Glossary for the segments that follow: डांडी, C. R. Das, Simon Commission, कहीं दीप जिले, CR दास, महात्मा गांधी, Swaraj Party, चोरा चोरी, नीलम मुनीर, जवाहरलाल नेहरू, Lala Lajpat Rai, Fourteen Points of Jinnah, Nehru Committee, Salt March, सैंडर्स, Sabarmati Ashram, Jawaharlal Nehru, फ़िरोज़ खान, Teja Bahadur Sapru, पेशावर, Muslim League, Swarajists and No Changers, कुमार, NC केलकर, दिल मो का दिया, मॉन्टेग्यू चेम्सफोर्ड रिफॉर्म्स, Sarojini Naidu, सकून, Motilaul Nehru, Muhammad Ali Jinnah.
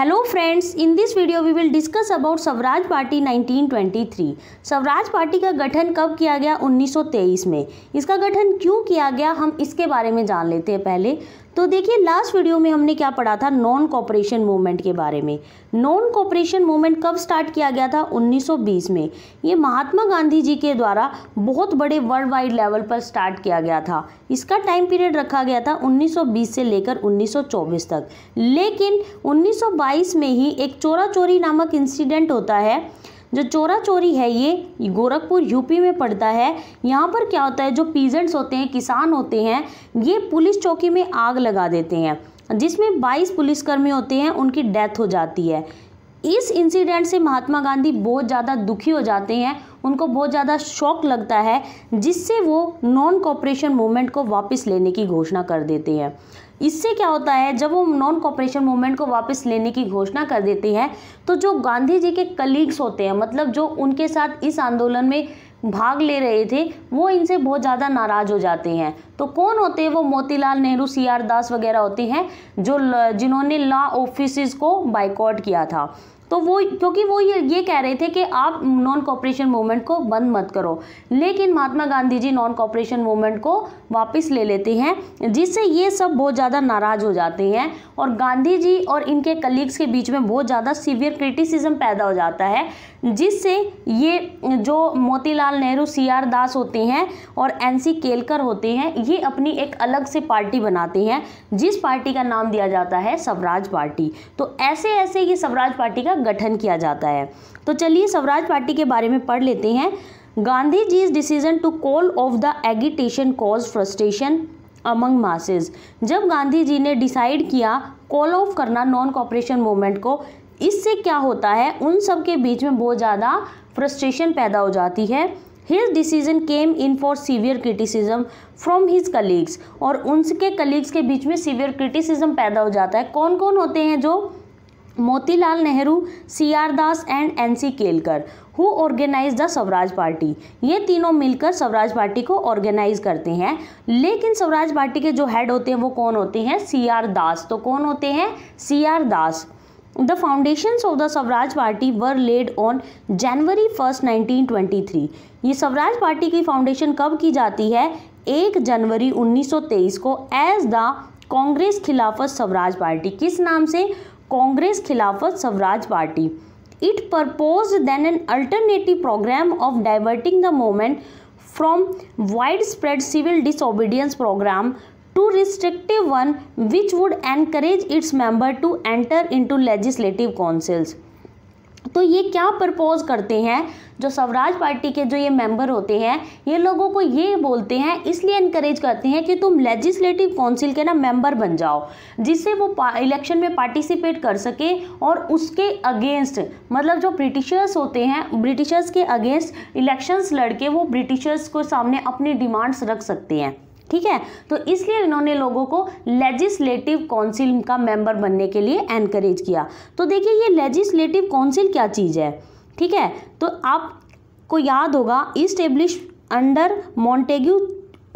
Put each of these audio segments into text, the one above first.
Hello friends, in this video we will discuss about Swaraj party 1923। Swaraj party का गठन कब किया गया? 1923 में। इसका गठन क्यों किया गया, हम इसके बारे में जान लेते हैं। पहले तो देखिए, लास्ट वीडियो में हमने क्या पढ़ा था? नॉन कॉपरेशन मूवमेंट के बारे में। नॉन कॉपरेशन मूवमेंट कब स्टार्ट किया गया था? 1920 में। ये महात्मा गांधी जी के द्वारा बहुत बड़े वर्ल्ड वाइड लेवल पर स्टार्ट किया गया था। इसका टाइम पीरियड रखा गया था 1920 से लेकर 1924 तक। लेकिन 1922 में ही एक चोरा चोरी नामक इंसिडेंट होता है। जो चोरा चोरी है ये गोरखपुर यूपी में पड़ता है। यहाँ पर क्या होता है, जो पीजेंट्स होते हैं, किसान होते हैं, ये पुलिस चौकी में आग लगा देते हैं, जिसमें 22 पुलिसकर्मी होते हैं, उनकी डेथ हो जाती है। इस इंसिडेंट से महात्मा गांधी बहुत ज़्यादा दुखी हो जाते हैं, उनको बहुत ज़्यादा शॉक लगता है, जिससे वो नॉन कॉपरेशन मूवमेंट को वापस लेने की घोषणा कर देते हैं। इससे क्या होता है, जब वो नॉन कॉपरेशन मूवमेंट को वापस लेने की घोषणा कर देते हैं, तो जो गांधी जी के कलीग्स होते हैं, मतलब जो उनके साथ इस आंदोलन में भाग ले रहे थे, वो इनसे बहुत ज़्यादा नाराज़ हो जाते हैं। तो कौन होते हैं वो? मोतीलाल नेहरू, CR दास वगैरह होते हैं, जिन्होंने लॉ ऑफिसेस को बाइकॉट किया था। तो वो, क्योंकि वो ये कह रहे थे कि आप नॉन कॉपरेशन मूवमेंट को बंद मत करो, लेकिन महात्मा गांधी ji non cooperation movement को वापस ले लेते हैं, जिससे ये सब बहुत ज़्यादा नाराज़ हो जाते हैं और गांधी जी और इनके कलीग्स के बीच में बहुत ज़्यादा सीवियर क्रिटिसिज्म पैदा हो जाता है, जिससे ये जो मोतीलाल नेहरू, CR दास होते हैं और NC केलकर होते हैं, ये अपनी एक अलग से पार्टी बनाते हैं, जिस पार्टी का नाम दिया जाता है स्वराज पार्टी। तो ऐसे ऐसे ये स्वराज पार्टी का गठन किया जाता है। तो चलिए स्वराज पार्टी के बारे में पढ़ लेते हैं। Gandhi जी's decision to call off the agitation caused frustration among masses। जब गांधी जी ने डिसाइड किया कॉल ऑफ करना नॉन कॉपरेशन मूवमेंट को, इससे क्या होता है, उन सब के बीच में बहुत ज़्यादा फ्रस्ट्रेशन पैदा हो जाती है। His decision came in for severe criticism from his colleagues। और उनके कलीग्स के बीच में सीवियर क्रिटिसिज्म पैदा हो जाता है। कौन कौन होते हैं? जो Motilal Nehru, CR दास and NC केलकर, who organise the Swaraj party. ये तीनों मिलकर स्वराज पार्टी को ऑर्गेनाइज करते हैं। लेकिन स्वराज पार्टी के जो हेड होते हैं वो कौन होते हैं? CR दास। तो कौन होते हैं? CR दास। The foundations of the Swaraj party were laid on January 1, 1923। ये स्वराज पार्टी की फाउंडेशन कब की जाती है? 1 जनवरी 1923 को, as the Congress Khilafat Swaraj party. किस नाम से? Congress Khilafat Swaraj party. It proposed then an alternative programme of diverting the movement from wide spread civil disobedience programme to restrictive one which would encourage its member to enter into legislative councils. तो ये क्या propose करते हैं? जो Swaraj party के जो ये member होते हैं, ये लोगों को ये बोलते हैं, इसलिए इनकरेज करते हैं कि तुम लेजिस्लेटिव काउंसिल के ना मेंबर बन जाओ, जिससे वो इलेक्शन में पार्टिसिपेट कर सके और उसके अगेंस्ट, मतलब जो ब्रिटिशर्स होते हैं, ब्रिटिशर्स के अगेंस्ट इलेक्शंस लड़के वो ब्रिटिशर्स को सामने अपनी डिमांड्स रख सकते हैं। ठीक है, तो इसलिए इन्होंने लोगों को लेजिस्लेटिव काउंसिल का मेंबर बनने के लिए एनकरेज किया। तो देखिए, ये लेजिस्लेटिव काउंसिल क्या चीज़ है? ठीक है, तो आपको याद होगा, establish under मॉन्टेग्यू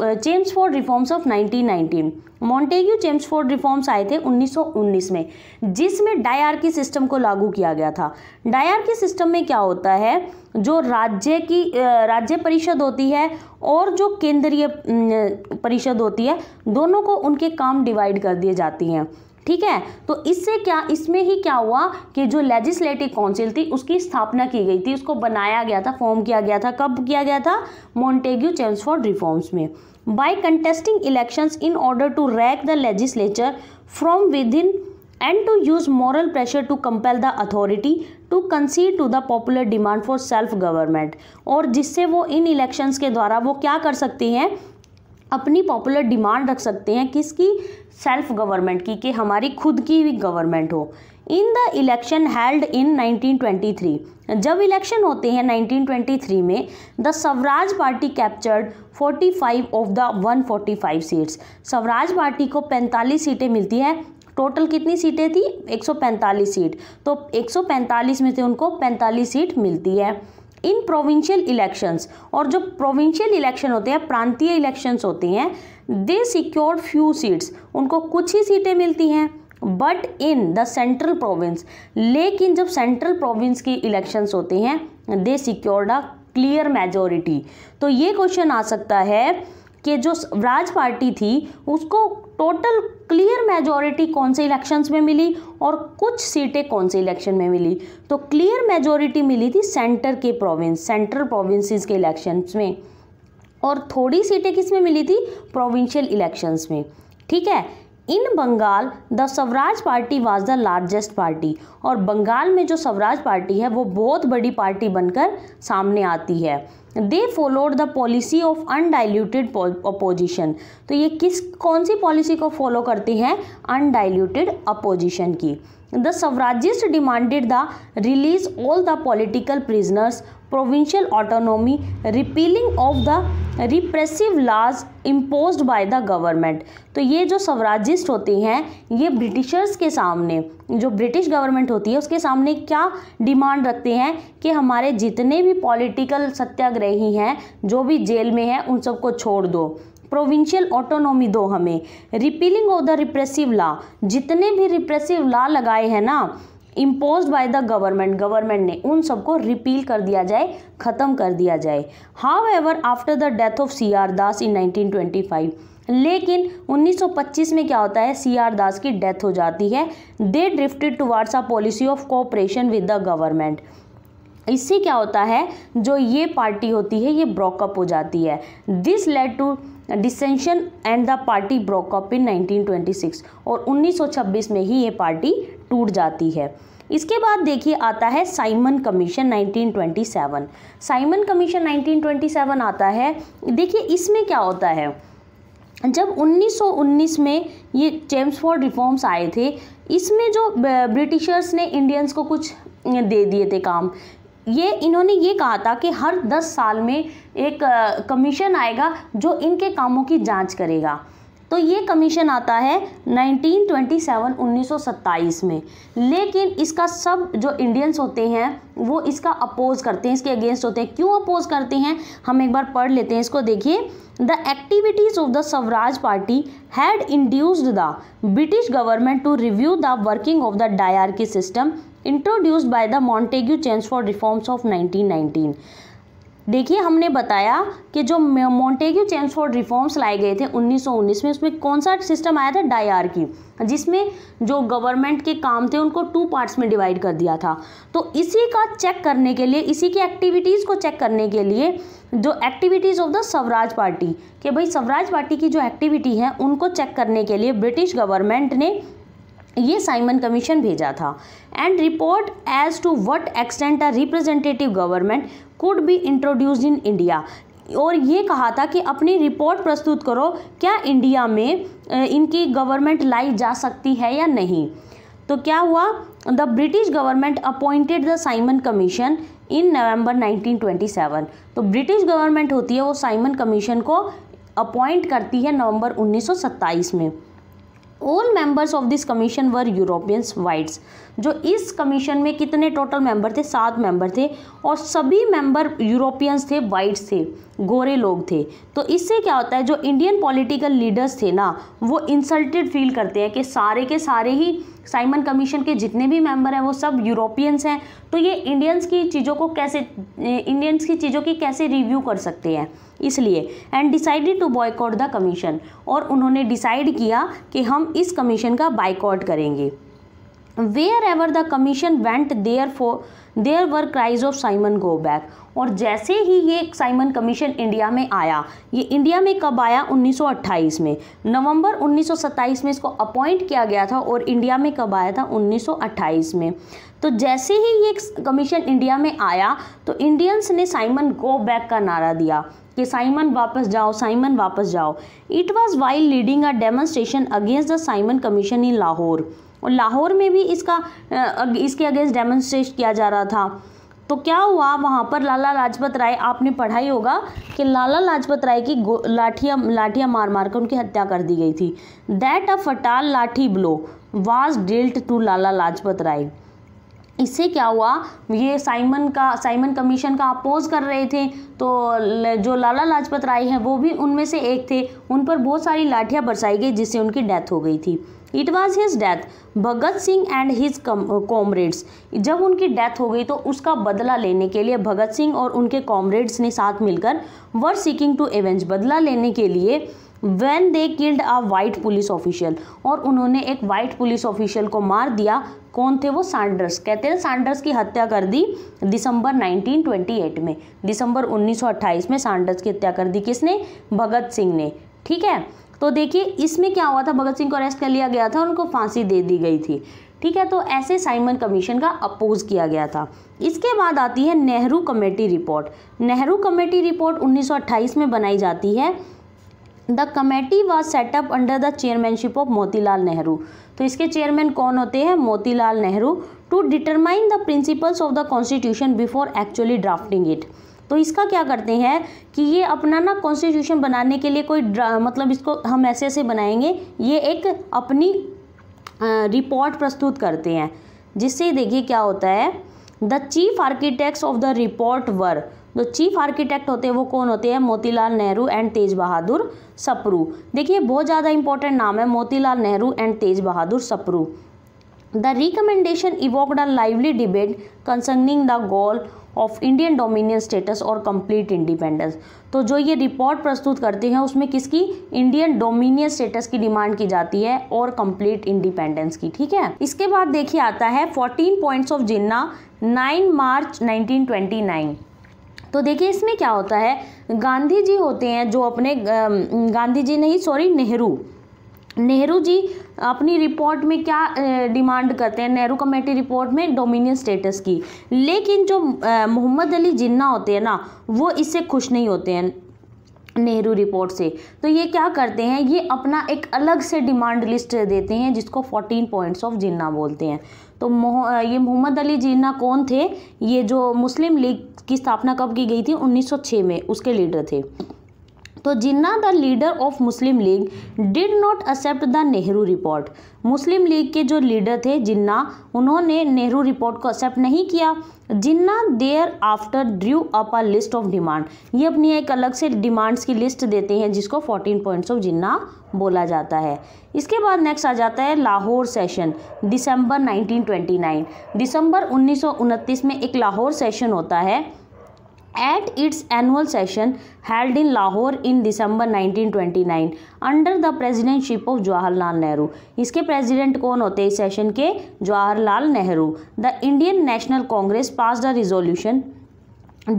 चेम्सफोर्ड रिफॉर्म्स of 1919। मॉन्टेग्यू चेम्सफोर्ड रिफॉर्म्स आए थे 1919 में, जिसमें डायआर्की सिस्टम को लागू किया गया था। डायआर्की सिस्टम में क्या होता है, जो राज्य परिषद होती है और जो केंद्रीय परिषद होती है, दोनों को उनके काम डिवाइड कर दिए जाते हैं। ठीक है, तो इससे क्या, इसमें ही क्या हुआ कि जो लेजिस्लेटिव काउंसिल थी उसकी स्थापना की गई थी, उसको बनाया गया था, फॉर्म किया गया था। कब किया गया था? मॉन्टेग्यू चेम्सफोर्ड रिफॉर्म्स में। By contesting elections in order to wreck the legislature from within and to use moral pressure to compel the authority to concede to the popular demand for self government. और जिससे वो इन elections के द्वारा वो क्या कर सकते हैं, अपनी पॉपुलर डिमांड रख सकते हैं। किसकी? सेल्फ गवर्नमेंट की, कि हमारी खुद की भी गवर्नमेंट हो। In the election held in 1923, जब इलेक्शन होते हैं 1923 में, the Swaraj party captured 45 of the 145 seats. Swaraj party को 45 सीटें मिलती है। टोटल कितनी सीटें थी? 145 सीट। तो 145 में से उनको 45 सीट मिलती है। इन प्रोविंशियल इलेक्शंस, और जो प्रोविंशियल इलेक्शन होते हैं, प्रांतीय इलेक्शंस होते हैं, दे सिक्योर्ड फ्यू सीट्स, उनको कुछ ही सीटें मिलती हैं। But in the central province, लेकिन जब सेंट्रल प्रोविंस की इलेक्शंस होते हैं they secured a clear majority. तो ये क्वेश्चन आ सकता है कि जो स्वराज पार्टी थी उसको टोटल क्लियर मेजॉरिटी कौन से इलेक्शंस में मिली और कुछ सीटें कौन से इलेक्शन में मिली। तो क्लियर मेजॉरिटी मिली थी सेंटर के प्रोविंस, सेंट्रल प्रोविंसेस के इलेक्शंस में, और थोड़ी सीटें किस में मिली थी, प्रोविंशियल इलेक्शंस में। ठीक है, in Bengal the Swaraj party was the largest party, और बंगाल में जो स्वराज पार्टी है वो बहुत बड़ी पार्टी बनकर सामने आती है। They followed the policy of undiluted opposition, तो ये कौन सी पॉलिसी को फॉलो करते हैं, अनडाइल्यूटेड अपोजिशन की। The Swarajist demanded the release all the political prisoners, provincial autonomy, repealing of the repressive laws imposed by the government. तो ये जो स्वराजिस्ट होते हैं ये ब्रिटिशर्स के सामने, जो ब्रिटिश गवर्नमेंट होती है उसके सामने क्या डिमांड रखते हैं कि हमारे जितने भी पॉलिटिकल सत्याग्रही हैं जो भी जेल में हैं उन सबको छोड़ दो, प्रोविंशियल ऑटोनॉमी दो हमें, repealing of the repressive law, जितने भी रिप्रेसिव लॉ लगाए हैं ना imposed by the government, government ने उन सबको रिपील कर दिया जाए, ख़त्म कर दिया जाए। However after the death of C R दास in 1925, लेकिन 1925 में क्या होता है, सी आर दास की डेथ हो जाती है। They drifted towards a policy of cooperation with the government. इससे क्या होता है, जो ये पार्टी होती है ये ब्रोकअप हो जाती है। This led to dissension and the party broke up in 1926, और 1926 में ही ये पार्टी टूट जाती है। इसके बाद देखिए आता है साइमन कमीशन 1927। साइमन कमीशन 1927 आता है, देखिए इसमें क्या होता है, जब 1919 में ये चेम्सफोर्ड रिफॉर्म्स आए थे इसमें जो ब्रिटिशर्स ने इंडियंस को कुछ दे दिए थे काम, ये इन्होंने ये कहा था कि हर 10 साल में एक कमीशन आएगा जो इनके कामों की जांच करेगा। तो ये कमीशन आता है 1927 में, लेकिन इसका सब जो इंडियंस होते हैं वो इसका अपोज करते हैं, इसके अगेंस्ट होते हैं। क्यों अपोज करते हैं हम एक बार पढ़ लेते हैं इसको, देखिए। The activities of the Swaraj party had induced the British government to review the working of the dyarchy system introduced by the मॉन्टेग्यू चेम्सफोर्ड रिफॉर्म्स of 1919। देखिए हमने बताया कि जो मॉन्टेग्यू चेम्सफोर्ड रिफॉर्म्स लाए गए थे 1919 में, उसमें कौन सा सिस्टम आया था, डायरकी, जिसमें जो गवर्नमेंट के काम थे उनको 2 पार्ट्स में डिवाइड कर दिया था। तो इसी का चेक करने के लिए, इसी की एक्टिविटीज़ को चेक करने के लिए, जो activities of the Swaraj party, कि भाई स्वराज पार्टी की जो एक्टिविटी है उनको चेक करने के लिए ब्रिटिश गवर्नमेंट ने ये साइमन कमीशन भेजा था। And report as to what extent a representative government could be introduced in India, और ये कहा था कि अपनी रिपोर्ट प्रस्तुत करो क्या इंडिया में इनकी गवर्नमेंट लाई जा सकती है या नहीं। तो क्या हुआ, the British government appointed the Simon commission in November 1927। तो ब्रिटिश गवर्नमेंट होती है वो साइमन कमीशन को अपॉइंट करती है नवंबर 1927 में। All members of this commission were Europeans whites, जो इस कमीशन में कितने टोटल मेंबर थे, 7 मेंबर थे, और सभी मेंबर यूरोपियंस थे, वाइट्स थे, गोरे लोग थे। तो इससे क्या होता है, जो इंडियन पॉलिटिकल लीडर्स थे ना वो इंसल्टेड फील करते हैं कि सारे के सारे ही साइमन कमीशन के जितने भी मेंबर हैं वो सब यूरोपियंस हैं, तो ये इंडियंस की चीज़ों की कैसे रिव्यू कर सकते हैं, इसलिए। And decided to boycott the commission, और उन्होंने डिसाइड किया कि हम इस कमीशन का बायकॉट करेंगे। Wherever the commission went there were cries of Simon go back, और जैसे ही ये साइमन कमीशन इंडिया में आया, ये इंडिया में कब आया, 1928 में, नवंबर 1927 में इसको अपॉइंट किया गया था, और इंडिया में कब आया था, 1928 में। तो जैसे ही ये कमीशन इंडिया में आया तो इंडियंस ने साइमन गो बैक का नारा दिया कि साइमन वापस जाओ, साइमन वापस जाओ। It was while leading a demonstration against the Simon commission in Lahore, और लाहौर में भी इसके अगेंस्ट डेमोन्स्ट्रेट किया जा रहा था। तो क्या हुआ वहाँ पर, लाला लाजपत राय, आपने पढ़ा ही होगा कि लाला लाजपत राय की लाठियाँ मार मार कर उनकी हत्या कर दी गई थी। That a fatal lathi blow was dealt to Lala Lajpat Rai. इससे क्या हुआ, ये साइमन कमीशन का अपोज कर रहे थे, तो जो लाला लाजपत राय हैं वो भी उनमें से एक थे, उन पर बहुत सारी लाठियाँ बरसाई गई जिससे उनकी डेथ हो गई थी। It was his death. Bhagat Singh and his comrades, जब उनकी डेथ हो गई तो उसका बदला लेने के लिए भगत सिंह और उनके कॉमरेड्स ने साथ मिलकर वर सीकिंग टू एवेंज, बदला लेने के लिए, when they killed a white police official, और उन्होंने एक वाइट पुलिस ऑफिशियल को मार दिया। कौन थे वो? सैंडर्स। कहते हैं सैंडर्स की हत्या कर दी दिसंबर 1928 में, दिसंबर 1928 में सैंडर्स की हत्या कर दी। किसने? भगत सिंह ने। ठीक है, तो देखिए इसमें क्या हुआ था, भगत सिंह को अरेस्ट कर लिया गया था और उनको फांसी दे दी गई थी। ठीक है, तो ऐसे साइमन कमीशन का अपोज किया गया था। इसके बाद आती है Nehru committee report. Nehru committee report 1928 में बनाई जाती है। The committee was set up under the chairmanship of Motilal Nehru. तो इसके चेयरमैन कौन होते हैं? Motilal Nehru. To determine the principles of the constitution before actually drafting it. तो इसका क्या करते हैं कि ये अपना ना कॉन्स्टिट्यूशन बनाने के लिए कोई मतलब इसको हम ऐसे ऐसे बनाएंगे, ये एक अपनी रिपोर्ट प्रस्तुत करते हैं, जिससे देखिए क्या होता है। The chief architects of the report were, जो चीफ आर्किटेक्ट होते हैं वो कौन होते हैं? मोतीलाल नेहरू एंड तेज बहादुर सप्रू। देखिए बहुत ज़्यादा इंपॉर्टेंट नाम है, Motilal Nehru and Tej Bahadur Sapru. The recommendation evoked a lively debate concerning the goal of Indian dominion status और कंप्लीट इंडिपेंडेंस। तो जो ये रिपोर्ट प्रस्तुत करते हैं उसमें किसकी? इंडियन डोमिनियन स्टेटस की डिमांड की जाती है और कंप्लीट इंडिपेंडेंस की। ठीक है, इसके बाद देखिए आता है 14 पॉइंट्स ऑफ जिन्ना, 9 मार्च 1929। तो देखिए इसमें क्या होता है, गांधी जी होते हैं जो अपने नेहरू जी अपनी रिपोर्ट में क्या डिमांड करते हैं? नेहरू कमेटी रिपोर्ट में डोमिनियन स्टेटस की। लेकिन जो मोहम्मद अली जिन्ना होते हैं ना, वो इससे खुश नहीं होते हैं नेहरू रिपोर्ट से। तो ये क्या करते हैं, ये अपना एक अलग से डिमांड लिस्ट देते हैं जिसको 14 पॉइंट्स ऑफ जिन्ना बोलते हैं। तो ये मोहम्मद अली जिन्ना कौन थे? ये जो मुस्लिम लीग की स्थापना कब की गई थी? 1906 में उसके लीडर थे। तो Jinnah the leader of Muslim League did not accept the Nehru report. Muslim League के जो लीडर थे जिन्ना, उन्होंने नेहरू रिपोर्ट को एक्सेप्ट नहीं किया। Jinnah thereafter drew up a list of demand, ये अपनी एक अलग से डिमांड्स की लिस्ट देते हैं जिसको 14 पॉइंट्स ऑफ जिन्ना बोला जाता है। इसके बाद नेक्स्ट आ जाता है लाहौर सेशन, दिसंबर 1929। दिसंबर 1929 में एक लाहौर सेशन होता है। At its annual session held in Lahore in December 1929 under the presidency of Jawaharlal Nehru, इसके president कौन होते हैं इस सेशन के? जवाहरलाल नेहरू। The Indian National Congress passed a resolution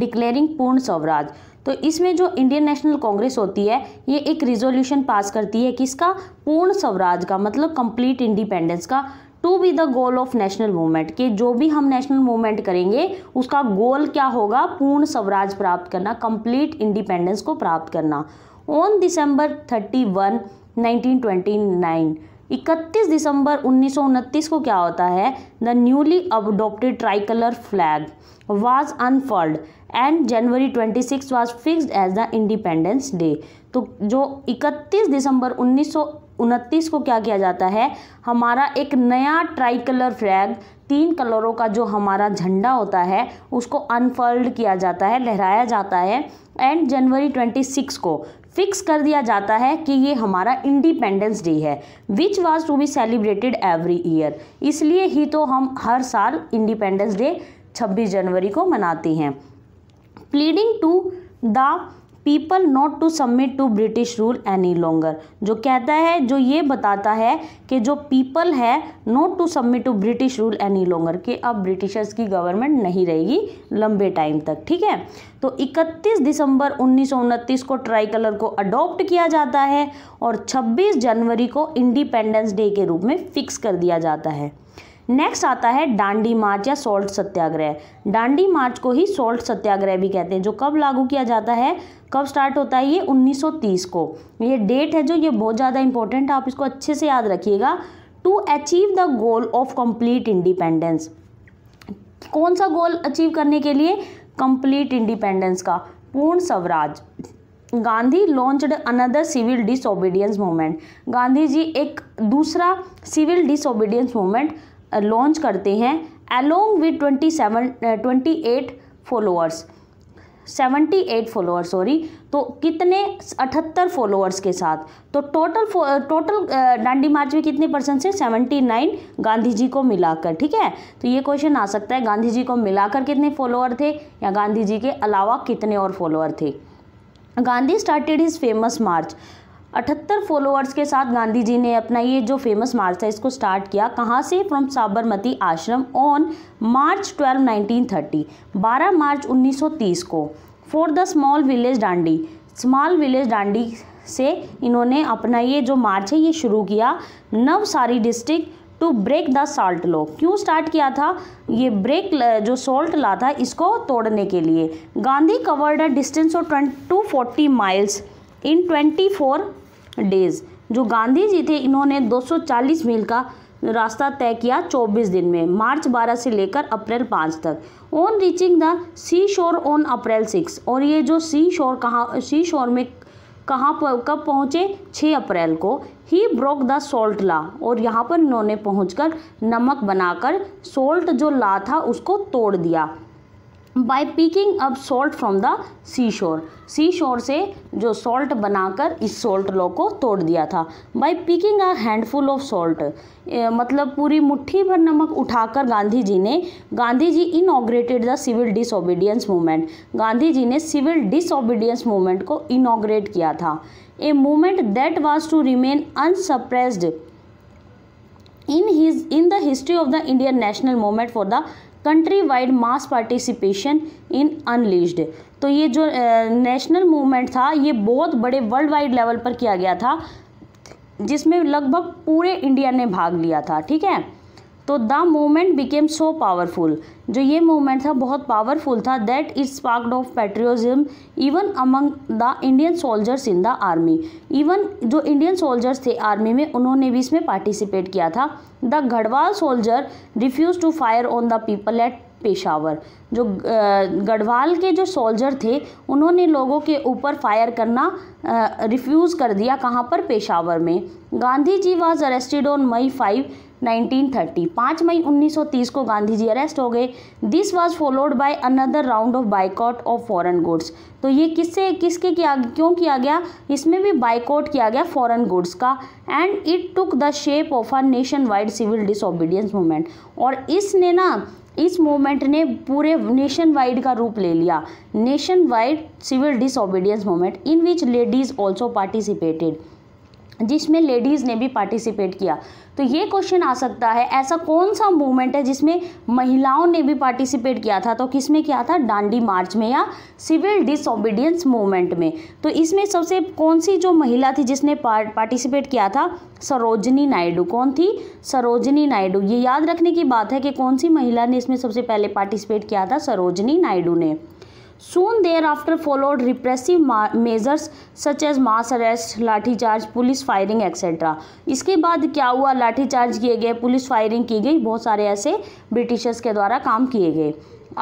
declaring पूर्ण स्वराज। तो इसमें जो इंडियन नेशनल कांग्रेस होती है ये एक रिजोल्यूशन पास करती है किसका? पूर्ण स्वराज का, मतलब कंप्लीट इंडिपेंडेंस का। To be the goal of national movement, के जो भी हम नेशनल मूवमेंट करेंगे उसका गोल क्या होगा? पूर्ण स्वराज प्राप्त करना, कंप्लीट इंडिपेंडेंस को प्राप्त करना। ऑन दिसंबर 31, 1929, 31 दिसंबर 1929 को क्या होता है? The newly adopted tricolour flag was unfurled and January 26 was fixed as the independence day. तो जो 31 दिसंबर 1929 को क्या किया जाता है? हमारा एक नया ट्राई कलर फ्लैग, 3 कलरों का जो हमारा झंडा होता है उसको अनफर्ल्ड किया जाता है, लहराया जाता है, एंड जनवरी 26 को फिक्स कर दिया जाता है कि ये हमारा इंडिपेंडेंस डे है, which was to be celebrated every year. इसलिए ही तो हम हर साल इंडिपेंडेंस डे 26 जनवरी को मनाते हैं। Pleading to the people not to submit to British rule any longer, जो कहता है, जो ये बताता है कि जो पीपल है not to submit to British rule any longer, कि अब ब्रिटिशर्स की गवर्नमेंट नहीं रहेगी लंबे टाइम तक। ठीक है, तो 31 दिसंबर 1929 को ट्राई कलर को अडॉप्ट किया जाता है और 26 जनवरी को इंडिपेंडेंस डे के रूप में फिक्स कर दिया जाता है। नेक्स्ट आता है डांडी मार्च या सॉल्ट सत्याग्रह। डांडी मार्च को ही सॉल्ट सत्याग्रह भी कहते हैं, जो कब लागू किया जाता है, कब स्टार्ट होता है ये? 1930 को। ये डेट है जो ये बहुत ज़्यादा इंपॉर्टेंट है, आप इसको अच्छे से याद रखिएगा। To achieve the goal of complete independence, कौन सा गोल अचीव करने के लिए? कंप्लीट इंडिपेंडेंस का, Purna Swaraj. Gandhi launched another civil disobedience movement, Gandhi ji एक दूसरा सिविल डिसओबीडियंस मूवमेंट लॉन्च करते हैं, along with 27-28 followers. 78 followers sorry, तो कितने 78 फॉलोअर्स के साथ, तो टोटल डांडी मार्च में कितने परसेंट से 79 गांधी जी को मिलाकर, ठीक है। तो ये क्वेश्चन आ सकता है गांधी जी को मिलाकर कितने फॉलोअर थे या गांधी जी के अलावा कितने और फॉलोअर थे। Gandhi started his famous march, 78 followers के साथ गांधी जी ने अपना ये जो फेमस मार्च है इसको स्टार्ट किया, कहाँ से, फ्रॉम साबरमती आश्रम ऑन मार्च 12 1930 12 मार्च 1930 को, for the small village डांडी, small village डांडी से इन्होंने अपना ये जो मार्च है ये शुरू किया। Navsari district to break the salt law, क्यों स्टार्ट किया था ये ब्रेक जो सॉल्ट लॉ था इसको तोड़ने के लिए। Gandhi covered a distance of 240 miles in 24 days, जो गांधी जी थे इन्होंने 240 मील का रास्ता तय किया 24 दिन में, मार्च 12 से लेकर अप्रैल 5 तक। ऑन रीचिंग द सी शोर ऑन अप्रैल 6, और ये जो सी शोर कहाँ, सी शोर में कहाँ कब पहुँचे, 6 अप्रैल को। He broke the salt law, और यहाँ पर इन्होंने पहुँचकर नमक बनाकर सॉल्ट जो लॉ था उसको तोड़ दिया। By picking up salt from the sea shore, sea शोर से जो सॉल्ट बनाकर इस सॉल्ट लॉ को तोड़ दिया था। By picking a handful of salt, मतलब पूरी मुट्ठी भर नमक उठाकर Gandhi ji inaugurated the civil disobedience movement, Gandhi ji ने सिविल डिसओबीडियंस मूवमेंट को इनॉग्रेट किया था। A movement that was to remain unsuppressed in the history of the Indian national movement for the country wide mass participation in unleashed. तो ये जो national movement था ये बहुत बड़े वर्ल्ड वाइड लेवल पर किया गया था, जिसमें लगभग पूरे इंडिया ने भाग लिया था, ठीक है। तो the movement became so powerful, जो ये मूवमेंट था बहुत पावरफुल था, that is sparked off patriotism even among the Indian soldiers in the army, even जो इंडियन सोल्जर्स थे आर्मी में उन्होंने भी इसमें पार्टिसिपेट किया था। The Garhwal soldier refuse to fire on the people at पेशावर, जो गढ़वाल के जो सोल्जर थे उन्होंने लोगों के ऊपर फायर करना रिफ्यूज़ कर दिया, कहाँ पर, पेशावर में। Gandhi ji was arrested on May 5, 1930, 5 मई 1930 को गांधी जी अरेस्ट हो गए। This was followed by another round of boycott of foreign goods, तो ये किससे किसके किया, क्यों किया गया, इसमें भी बाइकॉट किया गया फॉरेन गुड्स का। And it took the shape of a nation wide civil disobedience movement, और इसने ना इस मूवमेंट ने पूरे नेशन वाइड का रूप ले लिया, nation wide civil disobedience movement in which ladies also participated, जिसमें लेडीज़ ने भी पार्टिसिपेट किया। तो ये क्वेश्चन आ सकता है ऐसा कौन सा मूवमेंट है जिसमें महिलाओं ने भी पार्टिसिपेट किया था, तो किसमें किया था, डांडी मार्च में या सिविल डिसओबीडियंस मूवमेंट में। तो इसमें सबसे कौन सी जो महिला थी जिसने पार्टिसिपेट किया था, सरोजिनी नायडू, कौन थी, सरोजिनी नायडू। ये याद रखने की बात है कि कौन सी महिला ने इसमें सबसे पहले पार्टिसिपेट किया था, सरोजिनी नायडू ने। Soon thereafter followed repressive measures such as mass arrest, lathi charge, police firing etcetera. इसके बाद क्या हुआ, लाठी चार्ज किए गए, पुलिस फायरिंग की गई, बहुत सारे ऐसे ब्रिटिशर्स के द्वारा काम किए गए।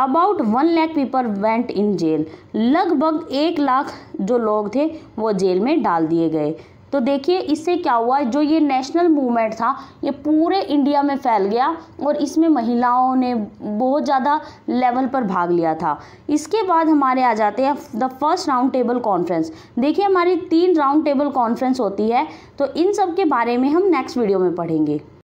About 1 lakh people went in jail, लगभग 1 लाख जो लोग थे वो जेल में डाल दिए गए। तो देखिए इससे क्या हुआ, जो ये नेशनल मूवमेंट था ये पूरे इंडिया में फैल गया और इसमें महिलाओं ने बहुत ज़्यादा लेवल पर भाग लिया था। इसके बाद हमारे आ जाते हैं the first round table conference. देखिए हमारी 3 राउंड टेबल कॉन्फ्रेंस होती है, तो इन सब के बारे में हम नेक्स्ट वीडियो में पढ़ेंगे।